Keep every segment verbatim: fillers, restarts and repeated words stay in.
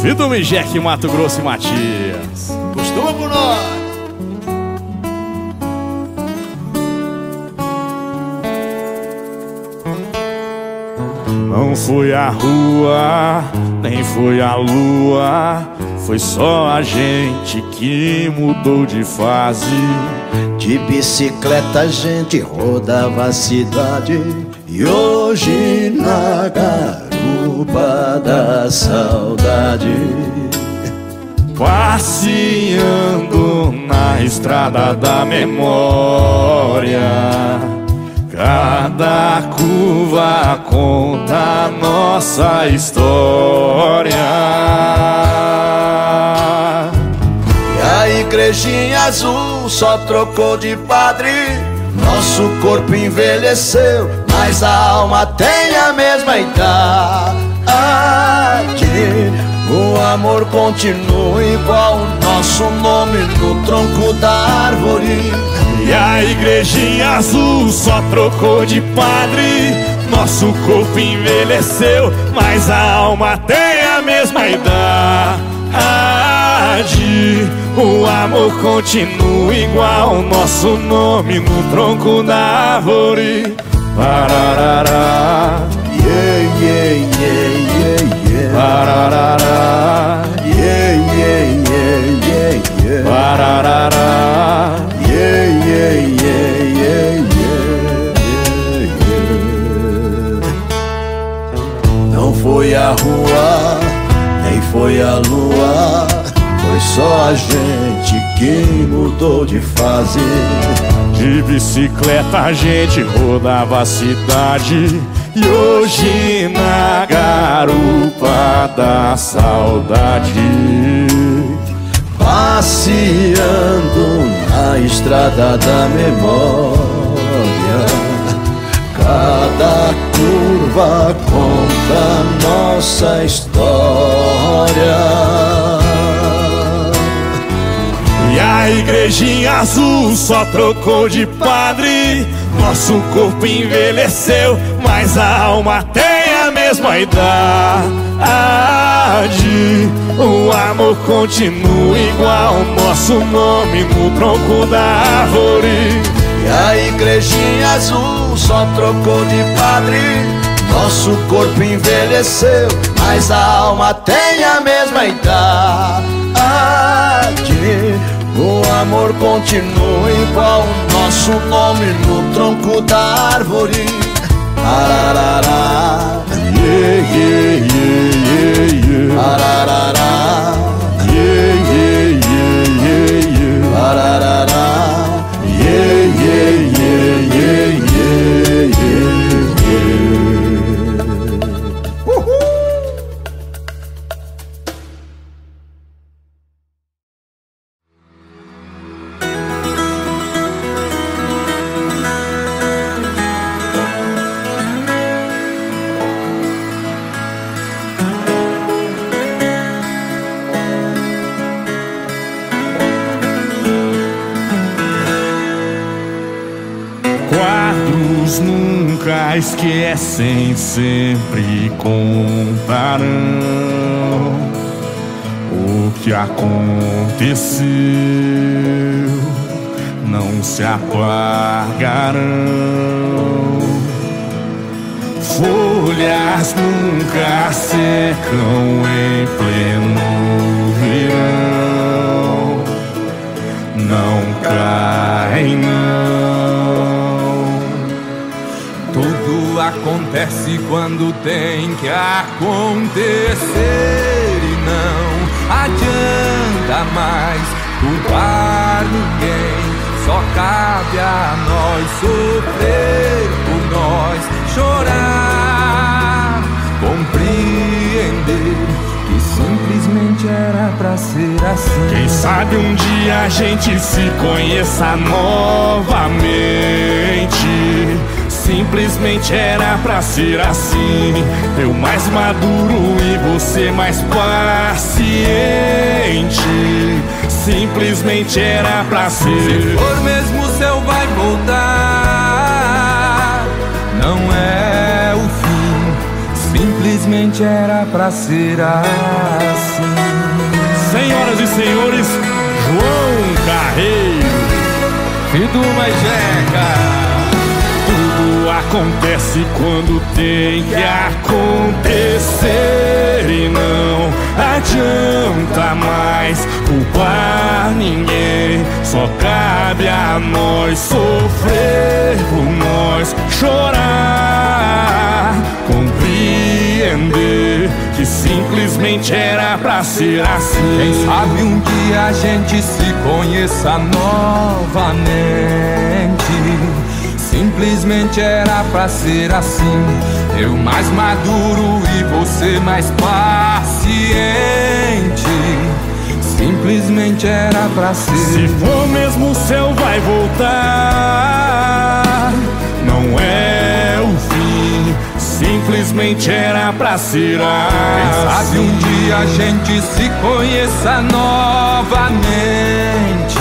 Fiduma e Jeca, Mato Grosso e Matias. Costuma por nós. Não foi a rua, nem foi a lua, foi só a gente que mudou de fase. De bicicleta a gente rodava a cidade, e hoje na garupa da saudade, passeando na estrada da memória, cada curva conta a nossa história. E a Igrejinha Azul só trocou de padre, nosso corpo envelheceu, mas a alma tem a mesma idade. O amor continua igual o nosso nome no tronco da árvore. E a Igrejinha Azul só trocou de padre, nosso corpo envelheceu, mas a alma tem a mesma idade. O amor continua igual o nosso nome no tronco da árvore. Pararará, yeah, yeah, yeah, yeah, yeah. Pararará, yeah, yeah, yeah, yeah, yeah. Pararará, yeah, yeah. Yeah, yeah, yeah, yeah, yeah. Não foi a rua, nem foi a lua, foi só a gente que mudou de fase. De bicicleta a gente rodava a cidade, e hoje na garupa da saudade, passeando na estrada da memória, cada curva conta nossa história. E a Igrejinha Azul só trocou de padre, nosso corpo envelheceu, mas a alma tem a mesma idade. O amor continua igual o nosso nome no tronco da árvore. E a Igrejinha Azul só trocou de padre, nosso corpo envelheceu, mas a alma tem a mesma idade. O amor continua igual o nosso nome no tronco da árvore. Ararará, yeah, yeah, yeah, yeah, yeah. Ararará, yeah, yeah, yeah, yeah, yeah. Ararará, yeah, yeah, yeah, yeah, yeah, yeah, yeah. Esquecem, sempre contarão o que aconteceu, não se apagarão. Folhas nunca secam em pleno verão, não caem não. Tudo acontece quando tem que acontecer, e não adianta mais culpar ninguém. Só cabe a nós sofrer por nós, chorar, compreender que simplesmente era pra ser assim. Quem sabe um dia a gente se conheça novamente. Simplesmente era pra ser assim, eu mais maduro e você mais paciente. Simplesmente era pra ser. Se for mesmo seu vai voltar, não é o fim. Simplesmente simplesmente era pra ser assim. Senhoras e senhores, João Carreiro, Fiduma e Jeca. Tudo acontece quando tem que acontecer e não adianta mais culpar ninguém. Só cabe a nós sofrer por nós, chorar, compreender que simplesmente era pra ser assim. Quem sabe um dia a gente se conheça novamente. Simplesmente era pra ser assim. Eu mais maduro e você mais paciente. Simplesmente era pra ser. Se for mesmo o céu vai voltar, não é o fim. Simplesmente era pra ser. Quem sabe um dia a gente se conheça novamente.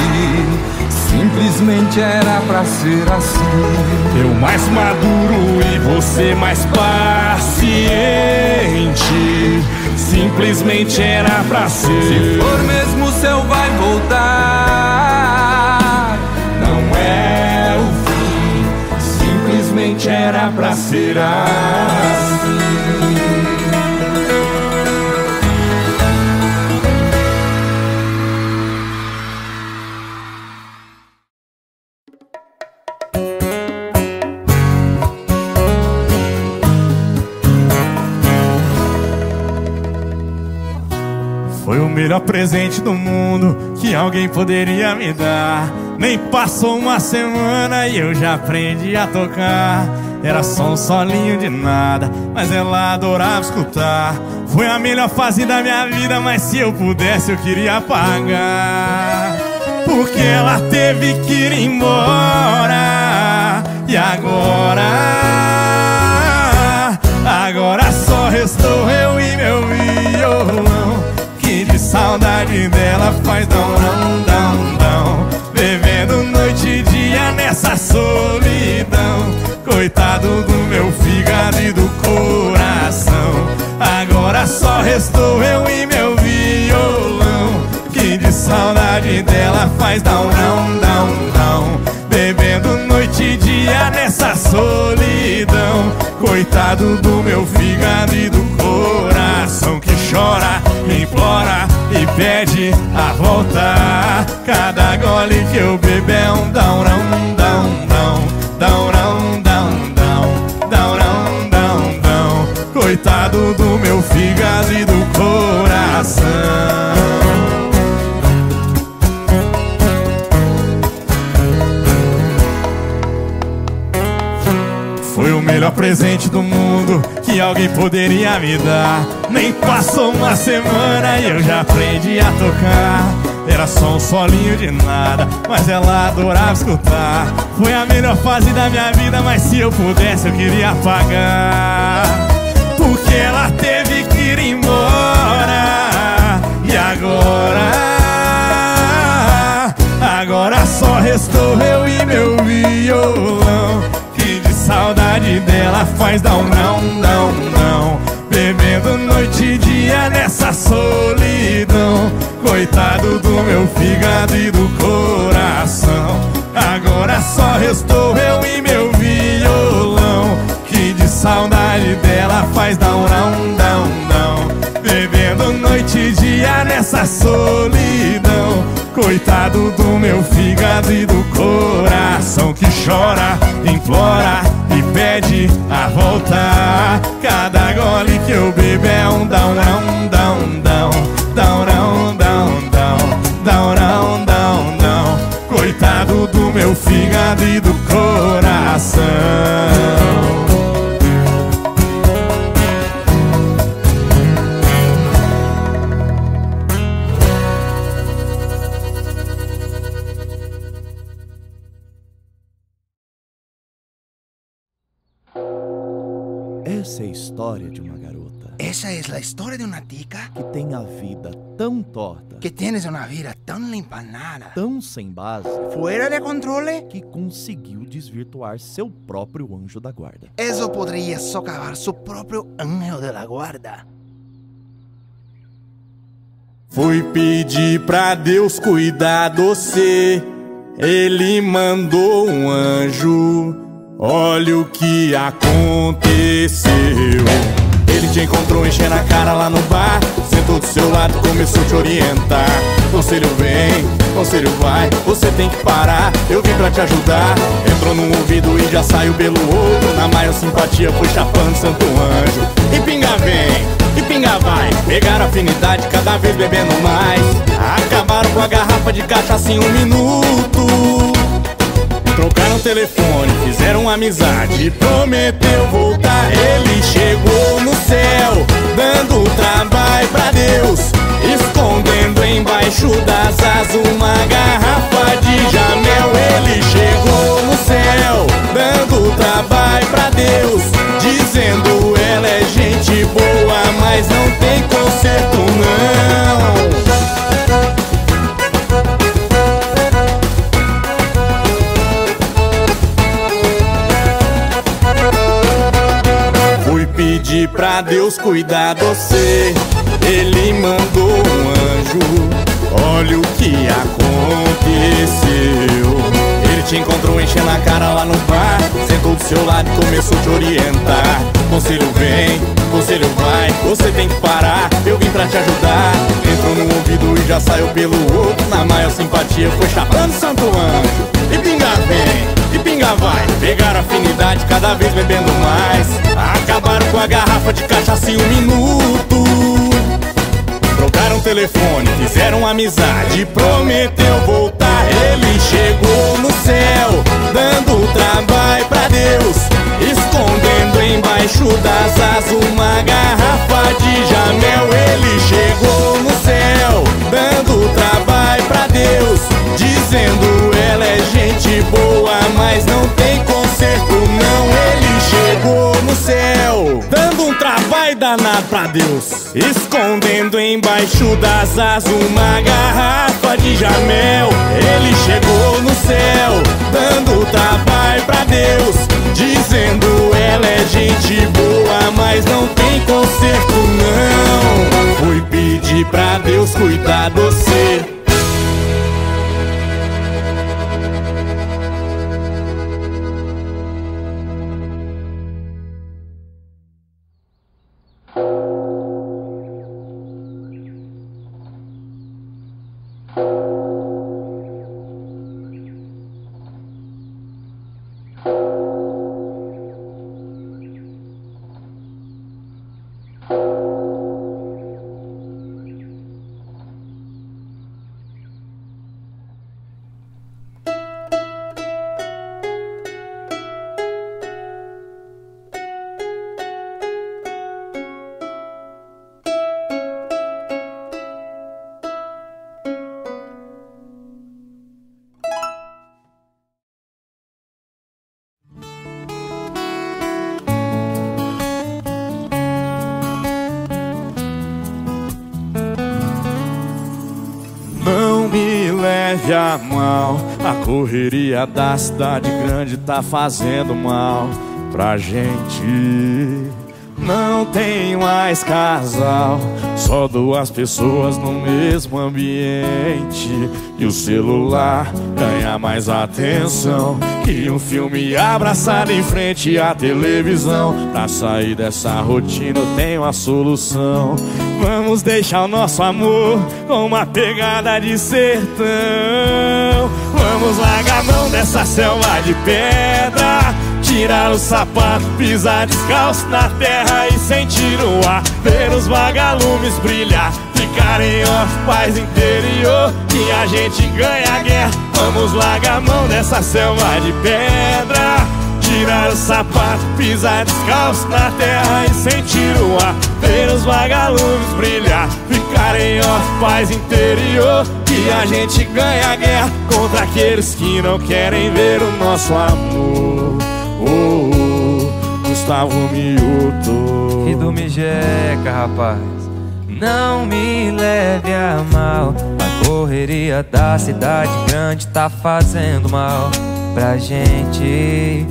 Simplesmente era pra ser assim. Eu mais maduro e você mais paciente. Simplesmente era pra ser. Se for mesmo o céu vai voltar, não é o fim. Simplesmente era pra ser o melhor presente do mundo que alguém poderia me dar. Nem passou uma semana e eu já aprendi a tocar. Era só um solinho de nada, mas ela adorava escutar. Foi a melhor fase da minha vida, mas se eu pudesse eu queria apagar. Porque ela teve que ir embora e agora, agora só restou eu e meu violão. Saudade dela faz dão, dão, dão, dão. Bebendo noite e dia nessa solidão. Coitado do meu fígado e do coração. Agora só restou eu e meu violão. Que de saudade dela faz dão, dão, dão, dão. Bebendo noite e dia nessa solidão. Coitado do meu fígado e do coração. Que chora, implora e pede a volta. Cada gole que eu bebo é um dão, dão, dão, dão, dão, dão, dão, dão, dão, dão. Coitado do meu fígado e do coração. Foi o melhor presente do mundo que alguém poderia me dar. Nem passou uma semana e eu já aprendi a tocar. Era só um solinho de nada, mas ela adorava escutar. Foi a melhor fase da minha vida, mas se eu pudesse eu queria apagar. Porque ela teve que ir embora e agora, agora só restou eu e meu violão. Saudade dela faz dão, não, não, não. Bebendo noite e dia nessa solidão. Coitado do meu fígado e do coração. Agora só restou eu e meu violão. Que de saudade dela faz dão, não, não, não. Bebendo noite e dia nessa solidão. Coitado do meu fígado e do coração. Que chora, implora e pede a volta. Cada gole que eu bebo é um dão, dão, dão, dão, dão, dão, dão, dão, dão, dão. Coitado do meu fígado e do coração. Essa é a história de uma garota. Essa é a história de uma tica que tem a vida tão torta, que tienes uma vida tão empanada, tão sem base, fora de controle, que conseguiu desvirtuar seu próprio anjo da guarda. Isso poderia socavar seu próprio anjo da guarda. Fui pedir pra Deus cuidar de você, ele mandou um anjo. Olha o que aconteceu. Ele te encontrou enchendo a cara lá no bar, sentou do seu lado, começou a te orientar. Conselho vem, conselho vai, você tem que parar, eu vim pra te ajudar. Entrou num ouvido e já saiu pelo outro. Na maior simpatia foi chapando santo anjo. E pinga vem, e pinga vai, pegaram afinidade, cada vez bebendo mais. Acabaram com a garrafa de cachaça em um minuto. Trocaram telefone, fizeram amizade, prometeu voltar. Ele chegou no céu, dando trabalho pra Deus, escondendo embaixo das asas uma garrafa de Jamel. Ele chegou no céu, dando trabalho pra Deus, dizendo ela é gente boa, mas não tem conserto não. Pedi pra Deus cuidar de você, ele mandou um anjo. Olha o que aconteceu. Ele te encontrou enchendo a cara lá no bar, sentou do seu lado e começou a te orientar. Conselho vem, conselho vai, você tem que parar, eu vim pra te ajudar. Entrou no ouvido e já saiu pelo outro. Na maior simpatia foi chapando santo anjo. E pinga vem, e pinga vai, pegaram afinidade, cada vez bebendo mais. Acabaram com a garrafa de cachaça em um minuto. Trocaram telefone, fizeram amizade, prometeu voltar. Ele chegou no céu, dando trabalho pra Deus, escondendo embaixo das asas uma garrafa de Jamel. Ele chegou no céu, dando trabalho pra Deus, dizendo ela é gente boa, mas não tem conserto não. Ele chegou no céu, dando um trabalho danado pra Deus, escondendo embaixo das asas uma garrafa de Jamel. Ele chegou no céu, dando trabalho pra Deus, dizendo ela é gente boa, mas não tem conserto não. Fui pedir pra Deus cuidar de você. A correria da cidade grande tá fazendo mal pra gente. Não tem mais casal, só duas pessoas no mesmo ambiente. E o celular ganha mais atenção que um filme abraçado em frente à televisão. Pra sair dessa rotina eu tenho a solução. Vamos deixar o nosso amor com uma pegada de sertão. Vamos largar a mão dessa selva de pedra, tirar o sapato, pisar descalço na terra e sentir o ar, ver os vagalumes brilhar, ficar em off, paz interior, que a gente ganha a guerra. Vamos largar a mão dessa selva de pedra, tirar o sapato, pisar descalço na terra e sentir o ar, ver os vagalumes brilhar, ficar em off, paz interior, que a gente ganha a guerra contra aqueles que não querem ver o nosso amor. Oh, oh, Gustavo Mioto. Fiduma e Jeca, rapaz. Não me leve a mal, a correria da cidade grande tá fazendo mal pra gente.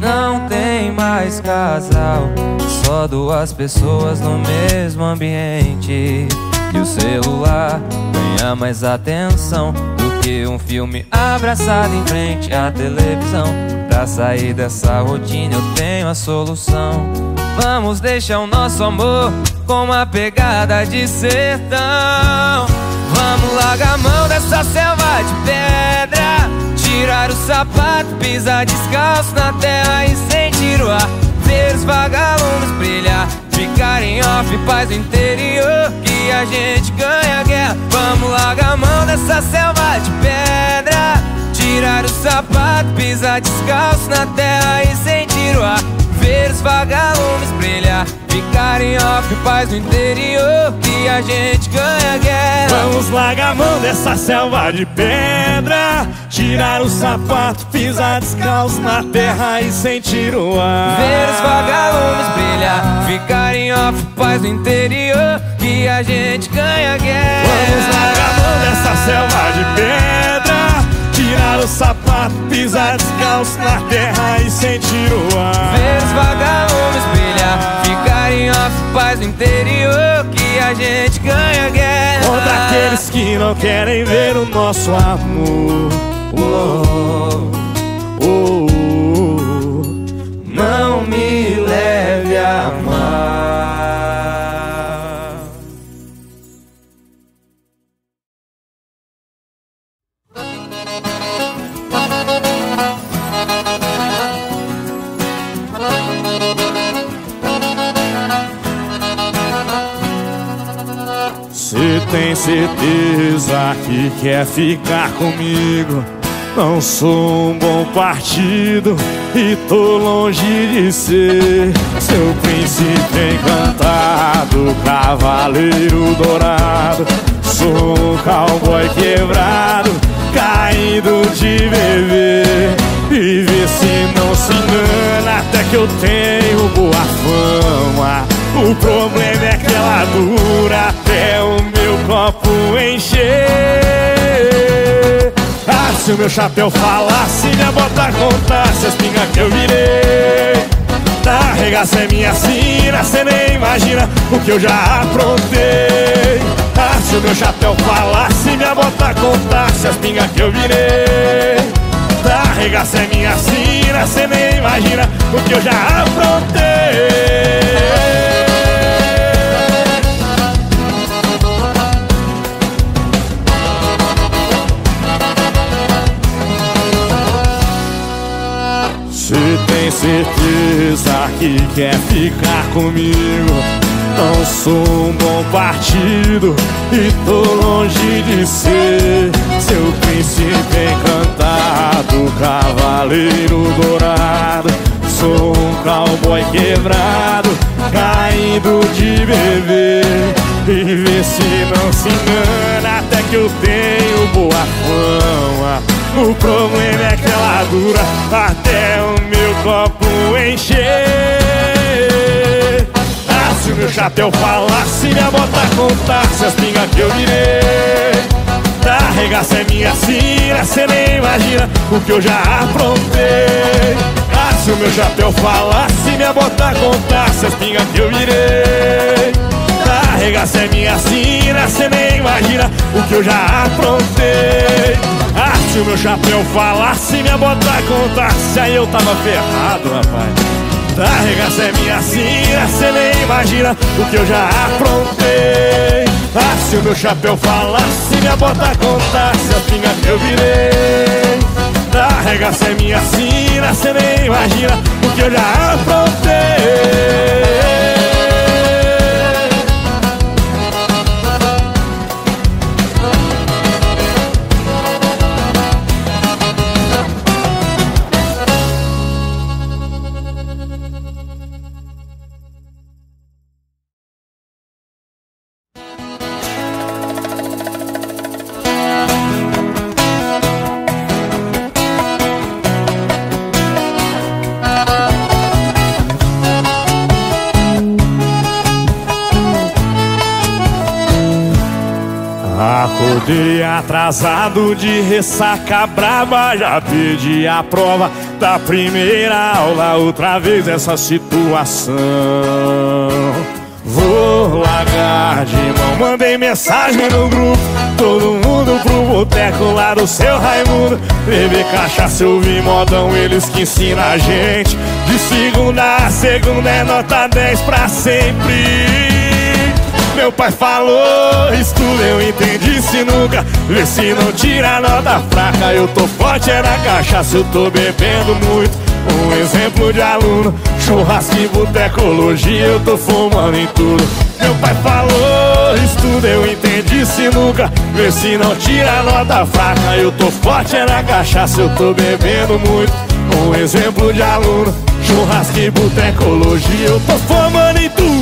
Não tem mais casal, só duas pessoas no mesmo ambiente. E o celular ganha mais atenção do que um filme abraçado em frente à televisão. Pra sair dessa rotina eu tenho a solução. Vamos deixar o nosso amor com uma pegada de sertão. Vamos largar a mão dessa selva de pedra, tirar o sapato, pisar descalço na terra e sentir o ar, ver os vagalumes brilhar, ficar em off, paz interior, que a gente ganha a guerra. Vamos largar a mão dessa selva de pedra, tirar o sapato, pisar descalço na terra e sentir o ar, ver os vagalumes brilhar, ficar em off, paz no interior, que a gente ganha guerra. Vamos largar a mão dessa selva de pedra, tirar o sapato, pisar descalço na terra e sentir o ar, ver os vagalumes brilhar, ficar em off, paz no interior, que a gente ganha guerra. Vamos largar a mão dessa selva de pedra, tirar o sapato, pisar descalço na terra e sentir o ar, ver os vagalumes brilhar, ficar em off, paz no interior, que a gente ganha guerra. Contra aqueles que não querem ver o nosso amor, oh, oh, oh, não me leve a mal. Se tem certeza que quer ficar comigo, não sou um bom partido e tô longe de ser seu príncipe encantado, cavaleiro dourado. Sou um cowboy quebrado, caído de beber. E vê se não se engana, até que eu tenho boa fama. O problema é que ela dura até o meu copo encher. Ah, se o meu chapéu falasse, minha bota contasse as pingas que eu virei. Ah, regaça é minha sina, cê nem imagina o que eu já aprontei. Ah, se o meu chapéu falasse, minha bota contasse as pingas que eu virei. Ah, regaça é minha sina, cê nem imagina o que eu já aprontei. Se tem certeza que quer ficar comigo, não sou um bom partido e tô longe de ser seu príncipe encantado, cavaleiro dourado. Sou um cowboy quebrado, caído de beber. E vê se não se engana, até que eu tenho boa fama. O problema é que ela dura até o meu copo encher. Ah, se o meu chapéu falasse, minha bota contasse as pingas que eu virei. Ah, regaça é minha sina, cê nem imagina o que eu já aprontei. Ah, se o meu chapéu falasse, minha bota contasse as pingas que eu virei. Ah, regaça é minha sina, cê nem imagina o que eu já aprontei. Ah, se o meu chapéu falasse, minha bota contasse, aí eu tava ferrado, rapaz. Ah, regaça é minha sina, cê nem imagina o que eu já aprontei. Ah, se o meu chapéu falasse, minha bota contasse as pingas que eu virei. Ah, regaça é minha sina, cê nem imagina o que eu já aprontei. Acordei atrasado de ressaca brava, já perdi a prova da primeira aula. Outra vez essa situação vou largar de mão. Mandei mensagem no grupo, todo mundo pro boteco lá do seu Raimundo. Beber cachaça, eu vi modão, eles que ensinam a gente. De segunda a segunda é nota dez pra sempre. Meu pai falou, estudo eu entendi sinuca. Vê se não tira a nota fraca. Eu tô forte é na cachaça, eu tô bebendo muito. Um exemplo de aluno, churrasco e butecologia, eu tô fumando em tudo. Meu pai falou, estudo eu entendi sinuca. Vê se não tira a nota fraca. Eu tô forte é na cachaça, eu tô bebendo muito. Um exemplo de aluno, churrasco e butecologia, eu tô fumando em tudo.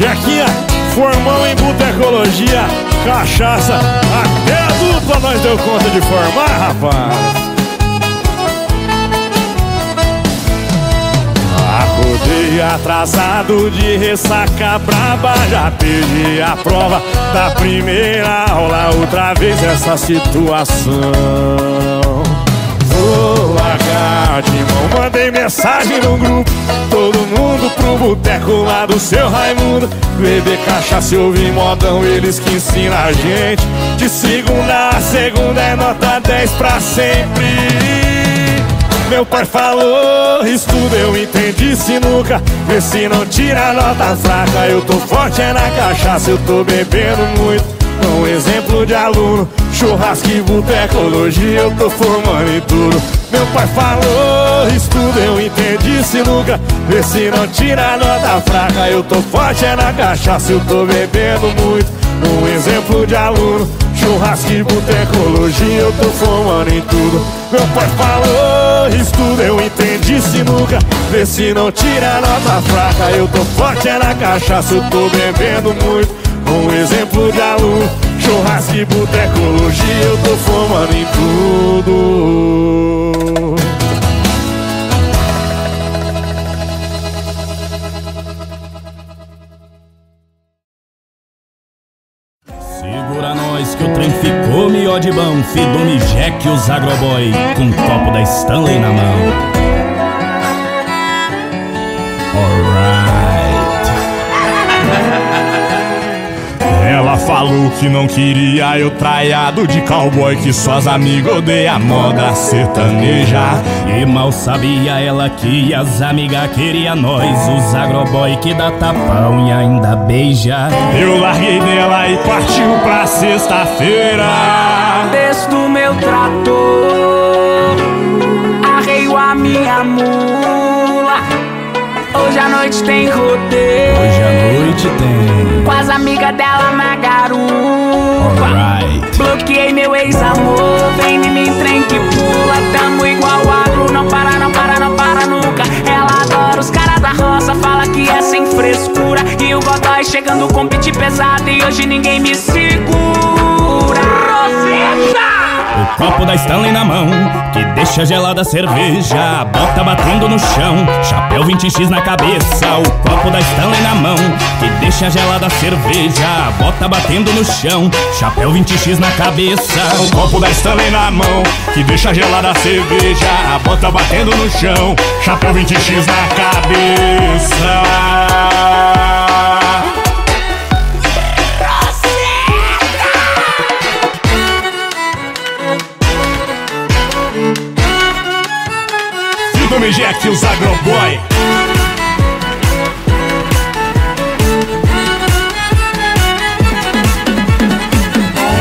Jequinha, formão em butecologia, cachaça, até a dupla nós deu conta de formar, rapaz. Acordei atrasado de ressaca braba, já perdi a prova da primeira aula. Outra vez essa situação vou largar de mão. Mandei mensagem no grupo, todo mundo pro boteco lá do seu Raimundo. Beber cachaça, eu vi modão, eles que ensinam a gente. De segunda a segunda é nota dez pra sempre. Meu pai falou, estudo eu entendi sinuca. Vê se não tira a nota fraca. Eu tô forte é na cachaça, eu tô bebendo muito. Um exemplo de aluno, churrasco e butecologia, eu tô formando em tudo. Meu pai falou, estudo eu entendi sinuca. Vê se não tira a nota fraca. Eu tô forte é na cachaça, eu tô bebendo muito. Um exemplo de aluno, churrasco e butecologia, eu tô formando em tudo. Meu pai falou, estudo eu entendi sinuca. Vê se não tira a nota fraca. Eu tô forte é na cachaça, eu tô bebendo muito. Um exemplo de aluno, churrasco e butecologia, eu tô fumando em tudo. Segura nós que o trem ficou mió de bom. Fiduma e Jeca e os agroboy com um copo da Stanley na mão. Ela falou que não queria eu traiado de cowboy, que suas amigas odeiam a moda sertaneja. E mal sabia ela que as amigas queriam nós, os agroboy que dá tapão e ainda beija. Eu larguei dela e partiu pra sexta-feira. Desço do meu trator, arreio a minha mula. Hoje à noite tem rodeio. Hoje à noite tem. Com as amigas dela na garupa. Alright. Bloqueei meu ex-amor. Vem em mim, trem que pula. Tamo igual agro. Não para, não para, não para nunca. Ela adora os caras da roça. Fala que é sem frescura. E o Godoy chegando com beat pesado. E hoje ninguém me segura. Roseta! O copo da Stanley na mão, que deixa gelada a cerveja, a bota batendo no chão, chapéu vinte xis na cabeça. O copo da Stanley na mão, que deixa gelada a cerveja, a bota batendo no chão, chapéu vinte xis na cabeça. O copo da Stanley na mão, que deixa gelada a cerveja, a bota batendo no chão, chapéu vinte xis na cabeça. Fiduma e Jeca e os agroboy.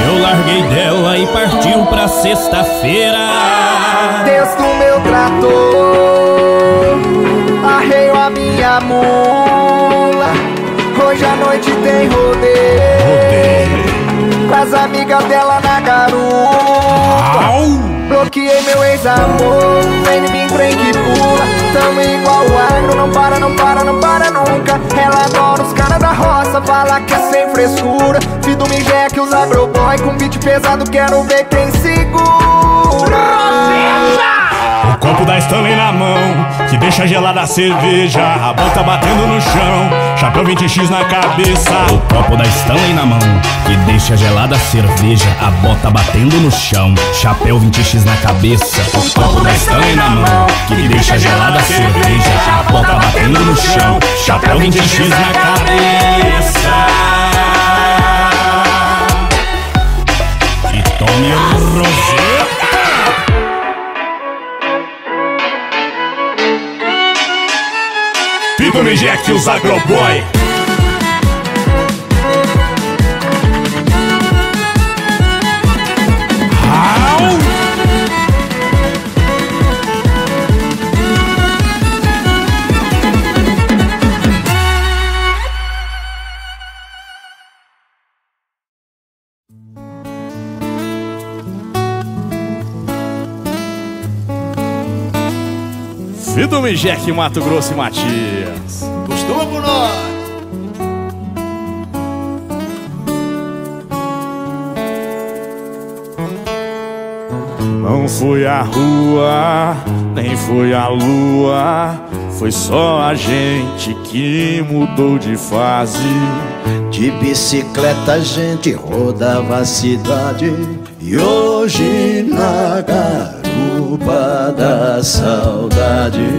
Eu larguei dela e partiu pra sexta-feira. Desço do meu trator, arreio a minha mula. Hoje à noite tem rodeio, com as amigas dela na garupa. Au. Bloqueei meu ex-amor, vem em mim, trem que pula. Tamo igual agro, não para, não para, não para nunca. Ela adora os caras da roça, fala que é sem frescura. Fiduma e Jeca e os agroboy, com beat pesado, quero ver quem segura. O copo da Stanley na mão, que deixa gelada a cerveja, a bota batendo no chão, chapéu vinte xis na cabeça. O copo da Stanley na mão, que deixa gelada a cerveja, a bota batendo no chão, chapéu vinte xis na cabeça. O copo da Stanley na mão, que deixa gelada a cerveja, a bota batendo no chão, chapéu vinte xis na cabeça. E tome o rosé. Fiduma e Jeca e os agroboy. Au! Fiduma e Jeca, Mato Grosso e Matias. Gostou por nós? Não foi a rua, nem foi a lua, foi só a gente que mudou de fase. De bicicleta a gente rodava a cidade, e hoje na garupa da saudade,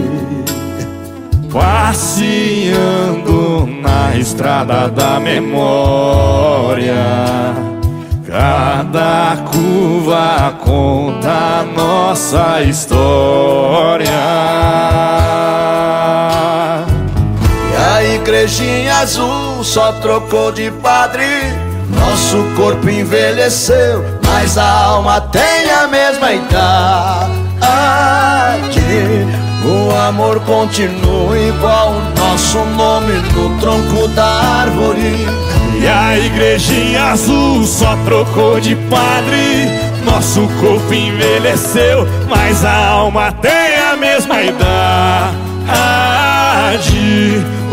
passeando na estrada da memória, cada curva conta nossa história. E a Igrejinha Azul só trocou de padre, nosso corpo envelheceu, mas a alma tem a mesma idade. O amor continua igual o nosso nome no tronco da árvore. E a Igrejinha Azul só trocou de padre, nosso corpo envelheceu, mas a alma tem a mesma idade.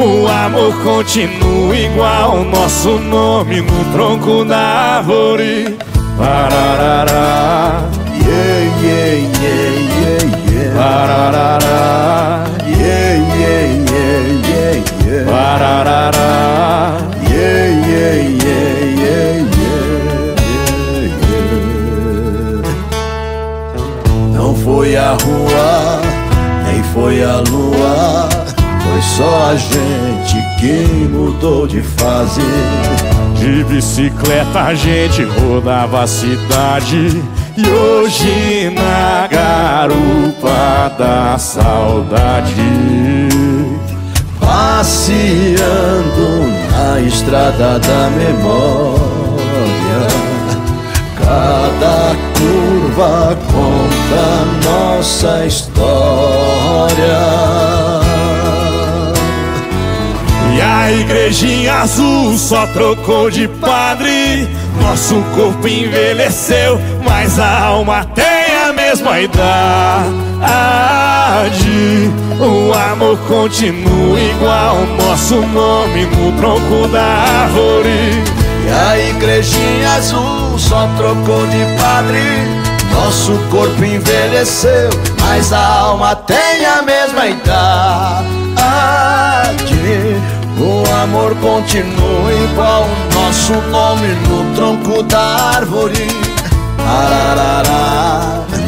O amor continua igual o nosso nome no tronco da árvore. Pararará, yeah, yeah, yeah, yeah, yeah. Pararará, yeah, yeah, yeah, yeah, yeah. Pararará, yeah, yeah, yeah, yeah, yeah, yeah. Não foi a rua, nem foi a lua, foi só a gente que mudou de fase. De bicicleta a gente rodava a cidade, e hoje na garupa da saudade, passeando na estrada da memória, cada curva conta nossa história. E a Igrejinha Azul só trocou de padre, nosso corpo envelheceu, mas a alma tem a mesma idade. O amor continua igual o nosso nome no tronco da árvore. E a Igrejinha Azul só trocou de padre, nosso corpo envelheceu, mas a alma tem a mesma idade. O amor continua igual o nosso nome no tronco da árvore. Ararará.